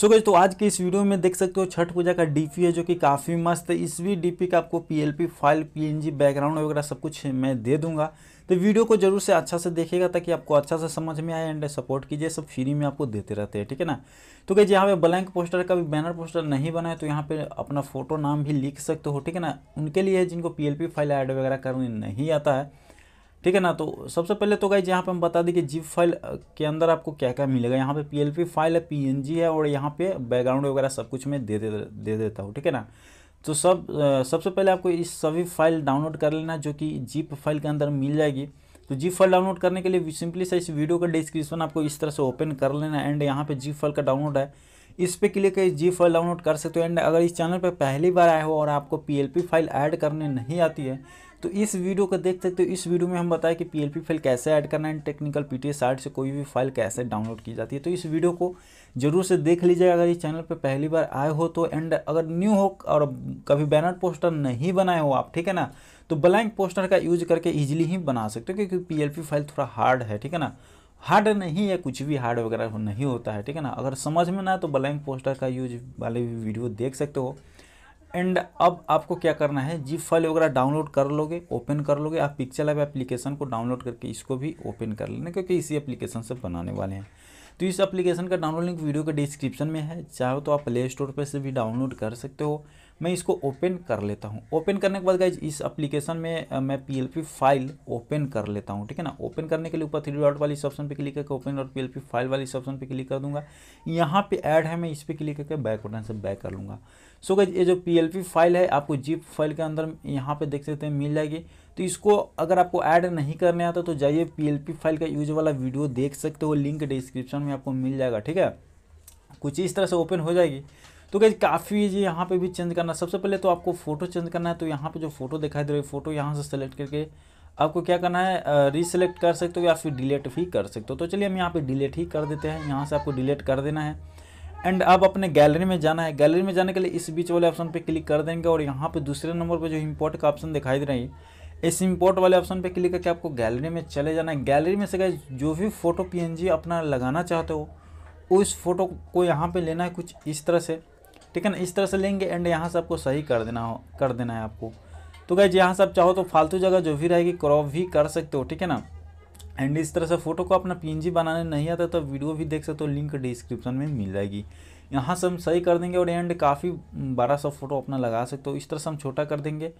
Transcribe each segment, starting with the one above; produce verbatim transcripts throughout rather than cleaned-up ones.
So guys तो आज के इस वीडियो में देख सकते हो छठ पूजा का डीपी है जो कि काफ़ी मस्त है। इस भी डीपी का आपको पीएलपी फाइल, पीएनजी, बैकग्राउंड वगैरह सब कुछ मैं दे दूंगा। तो वीडियो को जरूर से अच्छा से देखिएगा ताकि आपको अच्छा से समझ में आए एंड सपोर्ट कीजिए, सब फ्री में आपको देते रहते हैं, ठीक है ना। तो गाइस यहाँ पे ब्लैंक पोस्टर का भी बैनर पोस्टर नहीं बना है तो यहाँ पे अपना फोटो नाम भी लिख सकते हो, ठीक है ना। उनके लिए जिनको पीएलपी फाइल ऐड वगैरह करनी नहीं आता है, ठीक है ना। तो सबसे पहले तो गाइस यहाँ पे हम बता दें कि जिप फाइल के अंदर आपको क्या क्या मिलेगा। यहाँ पे पीएलपी फाइल है, पीएनजी है और यहाँ पे बैकग्राउंड वगैरह सब कुछ मैं दे दे दे देता हूँ, ठीक है ना। तो सब सबसे पहले आपको इस सभी फाइल डाउनलोड कर लेना जो कि जिप फाइल के अंदर मिल जाएगी। तो जिप फाइल डाउनलोड करने के लिए सिंपली से इस वीडियो का डिस्क्रिप्शन आपको इस तरह से ओपन कर लेना एंड यहाँ पे जिप फाइल का डाउनलोड है, इस पे क्लिक करके जिप फाइल डाउनलोड कर सकते हो। एंड अगर इस चैनल पर पहली बार आए हो और आपको पीएलपी फाइल ऐड करने नहीं आती है तो इस वीडियो को देख सकते हो। इस वीडियो में हम बताएं कि पीएलपी फाइल कैसे ऐड करना है, टेक्निकल पीटीएस साइट से कोई भी फाइल कैसे डाउनलोड की जाती है। तो इस वीडियो को जरूर से देख लीजिएगा अगर इस चैनल पर पहली बार आए हो तो। एंड अगर न्यू हो और कभी बैनर पोस्टर नहीं बनाए हो आप, ठीक है ना, तो ब्लैंक पोस्टर का यूज करके ईजिली ही बना सकते हो क्योंकि पीएलपी फाइल थोड़ा हार्ड है, ठीक है ना। हार्ड नहीं है, कुछ भी हार्ड वगैरह नहीं होता है, ठीक है ना। अगर समझ में ना आए तो ब्लैंक पोस्टर का यूज वाले भी वीडियो देख सकते हो। एंड अब आपको क्या करना है, जिप फाइल वगैरह डाउनलोड कर लोगे, ओपन कर लोगे, आप पिक्सेलैब एप्लीकेशन को डाउनलोड करके इसको भी ओपन कर लेना क्योंकि इसी एप्लीकेशन से बनाने वाले हैं। तो इस एप्लीकेशन का डाउनलोड लिंक वीडियो के डिस्क्रिप्शन में है, चाहो तो आप प्ले स्टोर पर से भी डाउनलोड कर सकते हो। मैं इसको ओपन कर लेता हूँ। ओपन करने के बाद गाइज इस एप्लीकेशन में मैं पीएलपी फाइल ओपन कर लेता हूँ, ठीक है ना। ओपन करने के लिए ऊपर थ्री डॉट वाली इस ऑप्शन पर क्लिक करके ओपन और पीएलपी फाइल वाली इस ऑप्शन पर क्लिक कर दूंगा। यहाँ पे ऐड है, मैं इस पर क्लिक करके बैक बटन से बैक कर लूँगा। सो so गाइज ये जो पीएलपी फाइल है आपको जिप फाइल के अंदर यहाँ पर देख सकते हैं मिल जाएगी। तो इसको अगर आपको ऐड नहीं करने आता तो जाइए पीएलपी फाइल का यूज वाला वीडियो देख सकते हो, लिंक डिस्क्रिप्शन में आपको मिल जाएगा, ठीक है। कुछ इस तरह से ओपन हो जाएगी। तो गाइस काफ़ी ये यहाँ पे भी चेंज करना है। सबसे पहले तो आपको फ़ोटो चेंज करना है। तो यहाँ पे जो फ़ोटो दिखाई दे रही है फ़ोटो यहाँ से सेलेक्ट करके आपको क्या करना है, रीसेलेक्ट कर सकते हो या फिर डिलीट भी कर सकते हो। तो चलिए हम यहाँ पे डिलीट ही कर देते हैं। यहाँ से आपको डिलीट कर देना है एंड अब अपने गैलरी में जाना है। गैलरी में जाने के लिए इस बीच वाले ऑप्शन पर क्लिक कर देंगे और यहाँ पर दूसरे नंबर पर जो इम्पोर्ट का ऑप्शन दिखाई दे रही है इस इम्पोर्ट वाले ऑप्शन पर क्लिक करके आपको गैलरी में चले जाना है। गैलरी में से गाइस जो भी फ़ोटो पी एन जी अपना लगाना चाहते हो उस फोटो को यहाँ पर लेना है कुछ इस तरह से, ठीक है ना। इस तरह से लेंगे एंड यहाँ से आपको सही कर देना हो कर देना है आपको। तो गाइस यहाँ से आप चाहो तो फालतू जगह जो भी रहेगी क्रॉप भी कर सकते हो, ठीक है ना। एंड इस तरह से फ़ोटो को अपना पीएनजी बनाने नहीं आता तो वीडियो भी देख सकते हो, लिंक डिस्क्रिप्शन में मिल जाएगी। यहाँ से हम सही कर देंगे और एंड काफ़ी बड़ा सा फ़ोटो अपना लगा सकते हो। इस तरह से हम छोटा कर देंगे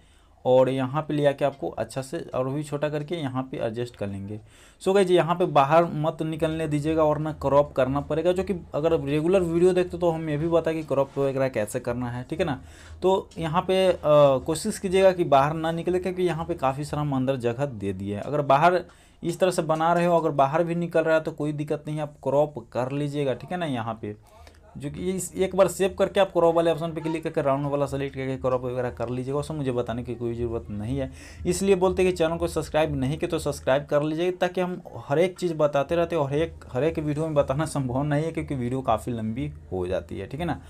और यहाँ पे ले आके आपको अच्छा से और भी छोटा करके यहाँ पे एडजस्ट कर लेंगे। सो गाइस यहाँ पे बाहर मत निकलने दीजिएगा और ना क्रॉप करना पड़ेगा, जो कि अगर रेगुलर वीडियो देखते हो तो हम ये भी बताएं कि क्रॉप वगैरह कैसे करना है, ठीक है ना। तो यहाँ पे कोशिश कीजिएगा कि बाहर ना निकले क्योंकि यहाँ पर काफ़ी सारा हम अंदर जगह दे दिए है। अगर बाहर इस तरह से बना रहे हो, अगर बाहर भी निकल रहा है तो कोई दिक्कत नहीं, आप क्रॉप कर लीजिएगा, ठीक है ना। यहाँ पर जो कि इस एक बार सेव करके आप क्रॉप वाले ऑप्शन पे क्लिक करके राउंड वाला सेलेक्ट करके क्रॉप वगैरह कर लीजिएगा। उसमें मुझे बताने की कोई ज़रूरत नहीं है। इसलिए बोलते हैं कि चैनल को सब्सक्राइब नहीं किया तो सब्सक्राइब कर लीजिएगा ताकि हम हर एक चीज़ बताते रहते हैं और हर एक हर एक वीडियो में बताना संभव नहीं है क्योंकि वीडियो काफ़ी लंबी हो जाती है, ठीक है ना।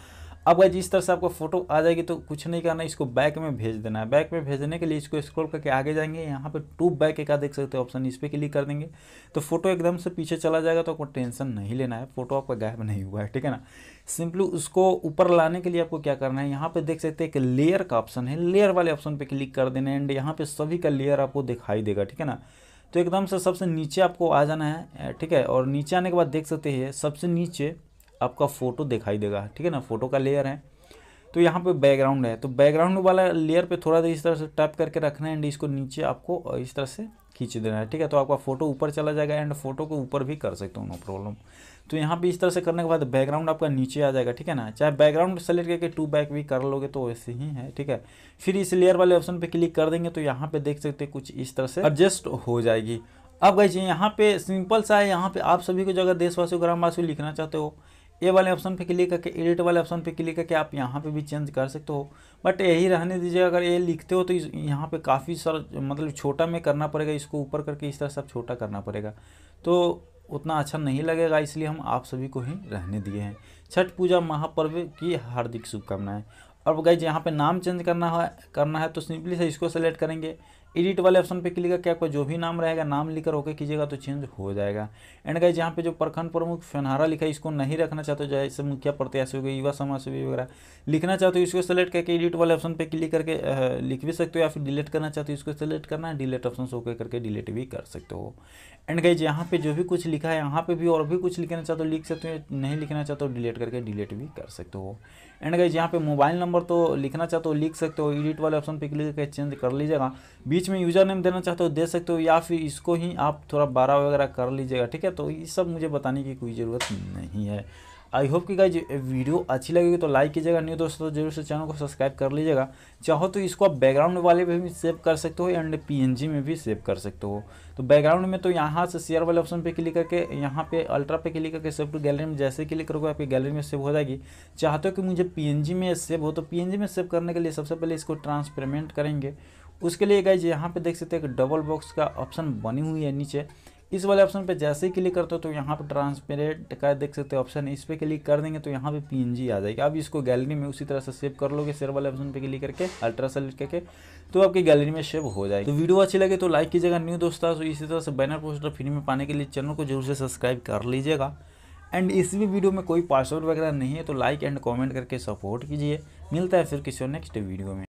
अब गाइस इस तरह से आपको फोटो आ जाएगी तो कुछ नहीं करना, इसको बैक में भेज देना है। बैक में भेजने के लिए इसको स्क्रॉल करके आगे जाएंगे, यहाँ पे टू बैक एक देख सकते हो ऑप्शन, इस पर क्लिक कर देंगे तो फोटो एकदम से पीछे चला जाएगा। तो आपको टेंशन नहीं लेना है, फोटो आपका गायब नहीं हुआ है, ठीक है ना। सिंपली उसको ऊपर लाने के लिए आपको क्या करना है, यहाँ पर देख सकते हैं एक लेयर का ऑप्शन है, लेयर वाले ऑप्शन पर क्लिक कर देना एंड यहाँ पर सभी का लेयर आपको दिखाई देगा, ठीक है ना। तो एकदम से सबसे नीचे आपको आ जाना है, ठीक है। और नीचे आने के बाद देख सकते हैं सबसे नीचे आपका फ़ोटो दिखाई देगा, ठीक है ना। फ़ोटो का लेयर है तो यहाँ पे बैकग्राउंड है तो बैकग्राउंड वाला लेयर पे थोड़ा देर इस तरह से टैप करके रखना है एंड इसको नीचे आपको इस तरह से खींच देना है, ठीक है। तो आपका फ़ोटो ऊपर चला जाएगा एंड फोटो को ऊपर भी कर सकते हो, नो प्रॉब्लम। तो यहाँ पे इस तरह से करने के बाद बैकग्राउंड आपका नीचे आ जाएगा, ठीक है ना। चाहे बैकग्राउंड सेलेक्ट करके टू बैक भी कर लोगे तो वैसे ही है, ठीक है। फिर इस लेयर वाले ऑप्शन पर क्लिक कर देंगे तो यहाँ पर देख सकते कुछ इस तरह से एडजस्ट हो जाएगी। अब गाइस यहाँ पे सिंपल सा है, यहाँ पर आप सभी को जगह देशवासी ग्रामवासी लिखना चाहते हो ए वाले ऑप्शन पे क्लिक करके एडिट वाले ऑप्शन पे क्लिक करके आप यहाँ पे भी चेंज कर सकते हो, बट यही रहने दीजिए। अगर ये लिखते हो तो यहाँ पे काफ़ी सारा मतलब छोटा में करना पड़ेगा, इसको ऊपर करके इस तरह सब छोटा करना पड़ेगा तो उतना अच्छा नहीं लगेगा, इसलिए हम आप सभी को ही रहने दिए हैं। छठ पूजा महापर्व की हार्दिक शुभकामनाएँ। अब गाइस यहाँ पे नाम चेंज करना है करना है तो सिंपली से इसको सेलेक्ट करेंगे, एडिट वाले ऑप्शन पे क्लिक करके आपका जो भी नाम रहेगा नाम लिखकर ओके कीजिएगा तो चेंज हो जाएगा। एंड गाइस यहाँ पे जो प्रखंड प्रमुख फेनहारा लिखा है इसको नहीं रखना चाहते हो, जैसे मुखिया प्रत्याशी हो गए, युवा समाजसेवी वगैरह लिखना चाहते हो इसको सेलेक्ट करके एडिट वाले ऑप्शन पे क्लिक करके लिख भी सकते हो, या फिर डिलीट करना चाहते हो इसको सेलेक्ट करना है, डिलीट ऑप्शन ओके करके डिलीट भी कर सकते हो। एंड गाइस यहाँ पे जो भी कुछ लिखा है यहाँ पे भी और भी कुछ लिखना चाहते हो लिख सकते हो, नहीं लिखना चाहते हो डिलीट करके डिलीट भी कर सकते हो। एंड गाइस यहाँ पे मोबाइल नंबर तो लिखना चाहते हो लिख सकते हो, एडिट वाले ऑप्शन पे क्लिक करके चेंज कर लीजिएगा, बीच में यूजर नेम देना चाहते हो दे सकते हो, या फिर इसको ही आप थोड़ा बारह वगैरह कर लीजिएगा। ठीक है, तो ये सब मुझे बताने की कोई ज़रूरत नहीं है। आई होप कि गाइज वीडियो अच्छी लगेगी तो लाइक कीजिएगा, न्यू दोस्तों जरूर से चैनल को सब्सक्राइब कर लीजिएगा। चाहो तो इसको आप बैकग्राउंड वाले में भी सेव कर सकते हो एंड पीएनजी में भी सेव कर सकते हो। तो बैकग्राउंड में तो यहाँ से शेयर वाले ऑप्शन पे क्लिक करके यहाँ पे अल्ट्रा पे क्लिक करके सेव टू गैलरी में जैसे क्लिक करोगे आपकी गैलरी में सेव हो जाएगी। चाहते हो कि मुझे पीएनजी में सेव हो तो पीएनजी में सेव करने के लिए सबसे पहले इसको ट्रांसपेरेंट करेंगे। उसके लिए गाइज यहाँ पे देख सकते हैं एक डबल बॉक्स का ऑप्शन बनी हुई है नीचे, इस वाले ऑप्शन पे जैसे ही क्लिक करते हो तो यहाँ पे ट्रांसपेरेंट का देख सकते हो ऑप्शन है, इस पे क्लिक कर देंगे तो यहाँ पे पीएनजी आ जाएगी। अब इसको गैलरी में उसी तरह से सेव कर लोगे, शेयर वाले ऑप्शन पे क्लिक करके अल्ट्रा सेलेक्ट करके तो आपकी गैलरी में सेव हो जाएगी। तो वीडियो अच्छी लगे तो लाइक कीजिएगा, न्यू दोस्तों तो इसी तरह से बैनर पोस्टर फ्री में पाने के लिए चैनल को जरूर से सब्सक्राइब कर लीजिएगा। एंड इस भी वीडियो में कोई पासवर्ड वगैरह नहीं है तो लाइक एंड कॉमेंट करके सपोर्ट कीजिए। मिलता है फिर किसी नेक्स्ट वीडियो में।